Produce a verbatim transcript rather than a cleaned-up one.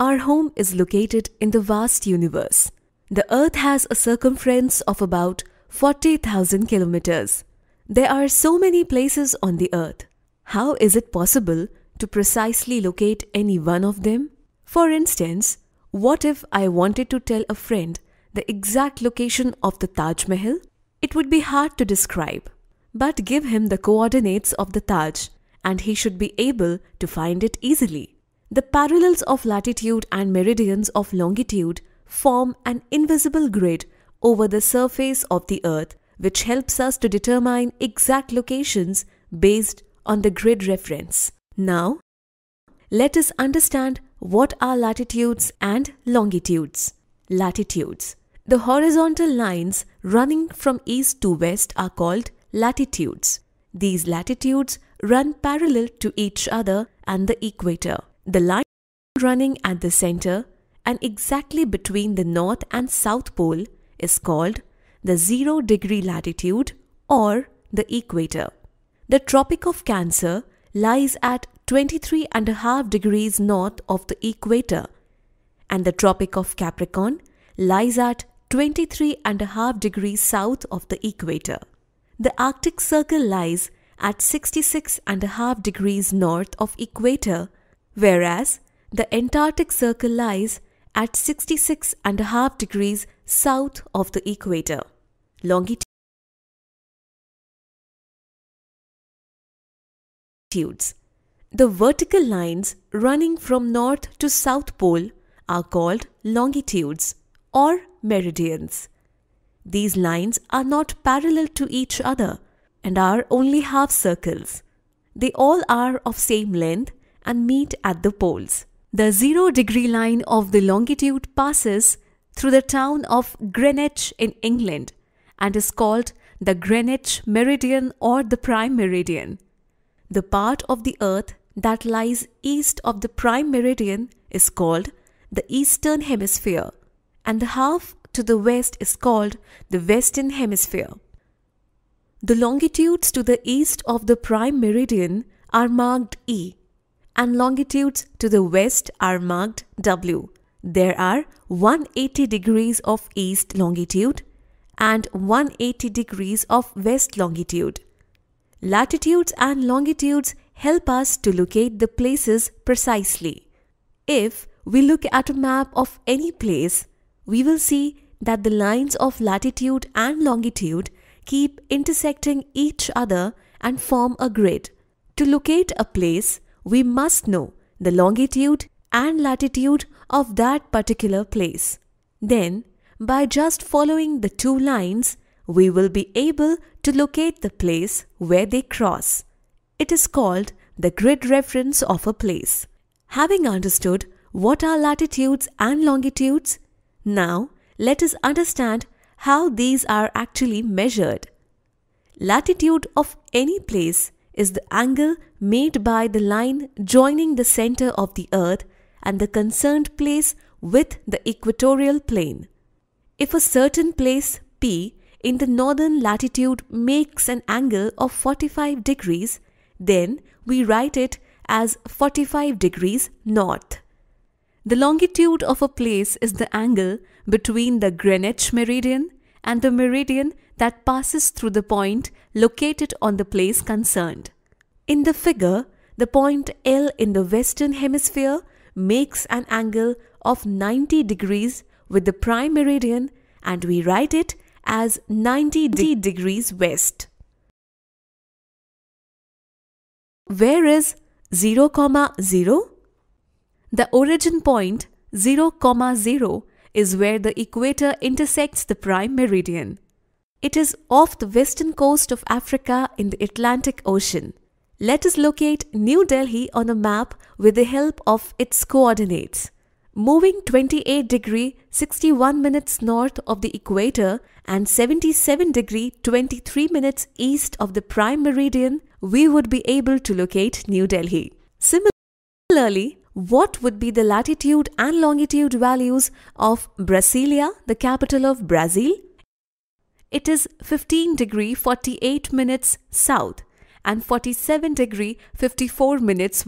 Our home is located in the vast universe. The Earth has a circumference of about forty thousand kilometers. There are so many places on the Earth. How is it possible to precisely locate any one of them? For instance, what if I wanted to tell a friend the exact location of the Taj Mahal? It would be hard to describe. But give him the coordinates of the Taj and he should be able to find it easily. The parallels of latitude and meridians of longitude form an invisible grid over the surface of the Earth, which helps us to determine exact locations based on the grid reference. Now, let us understand what are latitudes and longitudes. Latitudes. The horizontal lines running from east to west are called latitudes. These latitudes run parallel to each other and the equator. The line running at the center and exactly between the north and south pole is called the zero degree latitude or the equator. The Tropic of Cancer lies at twenty-three and a half degrees north of the equator, and the Tropic of Capricorn lies at twenty-three and a half degrees south of the equator. The Arctic Circle lies at sixty-six and a half degrees north of equator, whereas the Antarctic Circle lies at sixty-six and a half degrees south of the equator. Longitudes. The vertical lines running from north to south pole are called longitudes or meridians. These lines are not parallel to each other and are only half circles. They all are of same length and meet at the poles. The zero degree line of the longitude passes through the town of Greenwich in England and is called the Greenwich Meridian or the Prime Meridian. The part of the Earth that lies east of the Prime Meridian is called the Eastern Hemisphere, and the half to the west is called the Western Hemisphere. The longitudes to the east of the Prime Meridian are marked E, and longitudes to the west are marked W. There are one hundred eighty degrees of east longitude and one hundred eighty degrees of west longitude. Latitudes and longitudes help us to locate the places precisely. If we look at a map of any place, we will see that the lines of latitude and longitude keep intersecting each other and form a grid. To locate a place, we must know the longitude and latitude of that particular place. Then, by just following the two lines, we will be able to locate the place where they cross. It is called the grid reference of a place. Having understood what are latitudes and longitudes, now let us understand how these are actually measured. Latitude of any place is the angle made by the line joining the center of the Earth and the concerned place with the equatorial plane. If a certain place P in the northern latitude makes an angle of forty-five degrees, then we write it as forty-five degrees north. The longitude of a place is the angle between the Greenwich meridian and the meridian that passes through the point located on the place concerned. In the figure, the point L in the Western Hemisphere makes an angle of ninety degrees with the prime meridian, and we write it as ninety degrees west. Where is zero, zero? The origin point zero, zero is where the equator intersects the prime meridian. It is off the western coast of Africa in the Atlantic Ocean. Let us locate New Delhi on a map with the help of its coordinates. Moving twenty-eight degree sixty-one minutes north of the equator and seventy-seven degree twenty-three minutes east of the prime meridian, we would be able to locate New Delhi. Similarly, what would be the latitude and longitude values of Brasilia, the capital of Brazil? It is fifteen degree forty-eight minutes south and forty-seven degree fifty-four minutes